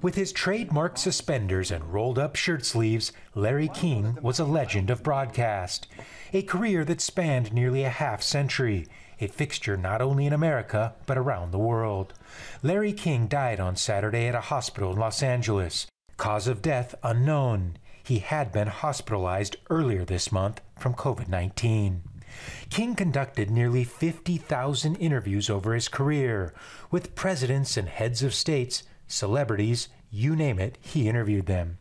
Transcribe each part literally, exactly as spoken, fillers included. With his trademark suspenders and rolled-up shirt sleeves, Larry King was a legend of broadcast, a career that spanned nearly a half century, a fixture not only in America but around the world. Larry King died on Saturday at a hospital in Los Angeles. Cause of death unknown. He had been hospitalized earlier this month from COVID nineteen. King conducted nearly fifty thousand interviews over his career, with presidents and heads of states, celebrities, you name it, he interviewed them,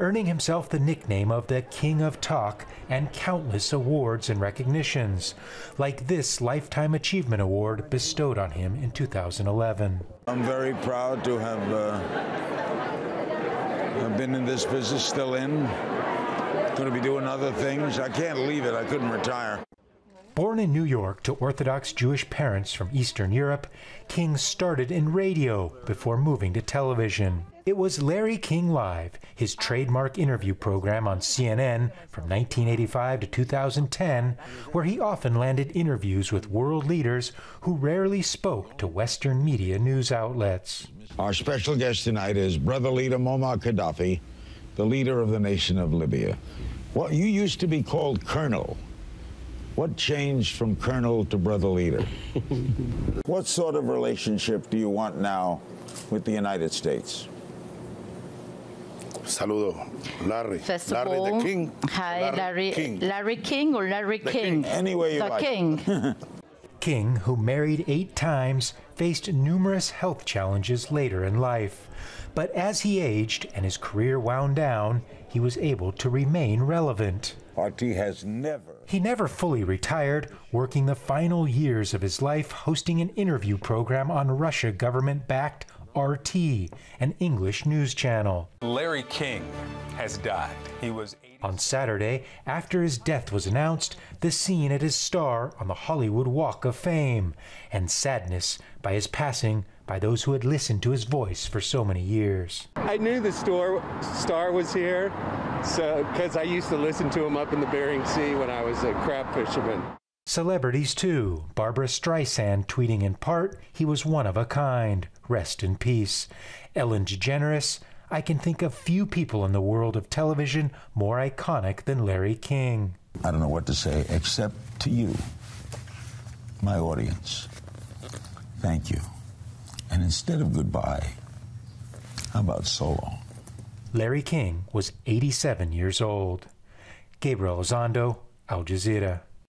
earning himself the nickname of the King of Talk and countless awards and recognitions, like this Lifetime Achievement Award bestowed on him in two thousand eleven. I'm very proud to have uh, I've been in this business, still in. Going to be doing other things. I can't leave it. I couldn't retire. Born in New York to Orthodox Jewish parents from Eastern Europe, King started in radio before moving to television. It was Larry King Live, his trademark interview program on C N N from nineteen eighty-five to two thousand ten, where he often landed interviews with world leaders who rarely spoke to Western media news outlets. Our special guest tonight is brother leader Muammar Gaddafi, the leader of the nation of Libya. Well, you used to be called Colonel. What changed from colonel to brother leader? What sort of relationship do you want now with the United States? Saludo, Larry. First of Larry all, the King. Hi, Larry, Larry King. Larry King or Larry the King? King. Any way you the like. King. King, who married eight times, faced numerous health challenges later in life. But as he aged and his career wound down, he was able to remain relevant. R T has never... He never fully retired, working the final years of his life hosting an interview program on Russia government-backed R T, an English news channel. Larry King has died. He was... On Saturday, after his death was announced, the scene at his star on the Hollywood Walk of Fame, and sadness by his passing by those who had listened to his voice for so many years. I knew the star, star was here, so because I used to listen to him up in the Bering Sea when I was a crab fisherman. Celebrities too. Barbra Streisand tweeting in part, "He was one of a kind. Rest in peace." Ellen DeGeneres, "I can think of few people in the world of television more iconic than Larry King." I don't know what to say except to you, my audience. Thank you. And instead of goodbye, how about so long? Larry King was eighty-seven years old. Gabriel Elizondo, Al Jazeera.